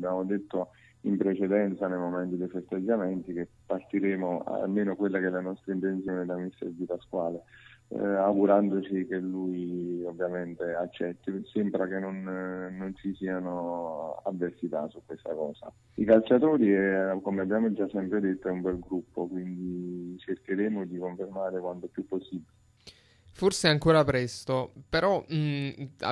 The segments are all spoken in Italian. abbiamo detto in precedenza nei momenti dei festeggiamenti che partiremo, almeno quella che è la nostra intenzione, da mister Di Pasquale, augurandoci che lui ovviamente accetti. Sembra che non ci siano avversità su questa cosa. I calciatori, come abbiamo già sempre detto, è un bel gruppo, quindi cercheremo di confermare quanto più possibile. Forse è ancora presto, però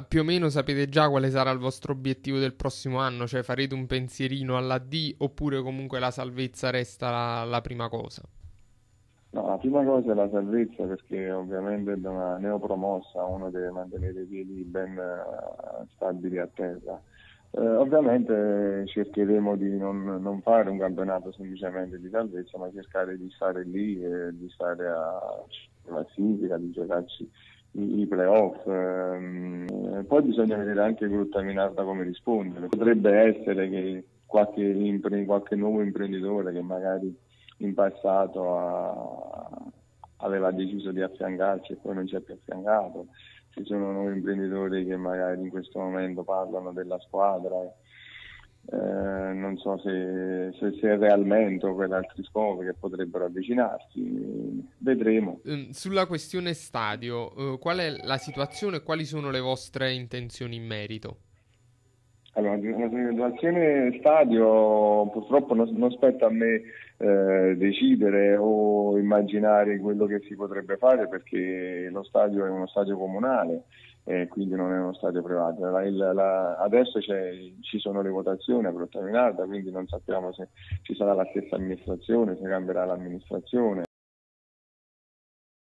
più o meno sapete già quale sarà il vostro obiettivo del prossimo anno, cioè farete un pensierino alla D oppure comunque la salvezza resta la prima cosa? No, la prima cosa è la salvezza, perché ovviamente da una neopromossa uno deve mantenere i piedi ben stabili a terra. Ovviamente cercheremo di non fare un campionato semplicemente di salvezza, ma cercare di stare lì e di stare a classifica, di giocarci i playoff. Poi bisogna vedere anche Grottaminarda come rispondere. Potrebbe essere che qualche nuovo imprenditore che magari in passato aveva deciso di affiancarci e poi non ci ha più affiancato. Ci sono nuovi imprenditori che magari in questo momento parlano della squadra, non so se realmente o per altri scopi che potrebbero avvicinarsi, vedremo. Sulla questione stadio, qual è la situazione e quali sono le vostre intenzioni in merito? Allora, la situazione stadio purtroppo non spetta a me decidere o immaginare quello che si potrebbe fare, perché lo stadio è uno stadio comunale, quindi non è uno stadio privato. Adesso ci sono le votazioni a Grottaminarda, quindi non sappiamo se ci sarà la stessa amministrazione, se cambierà l'amministrazione.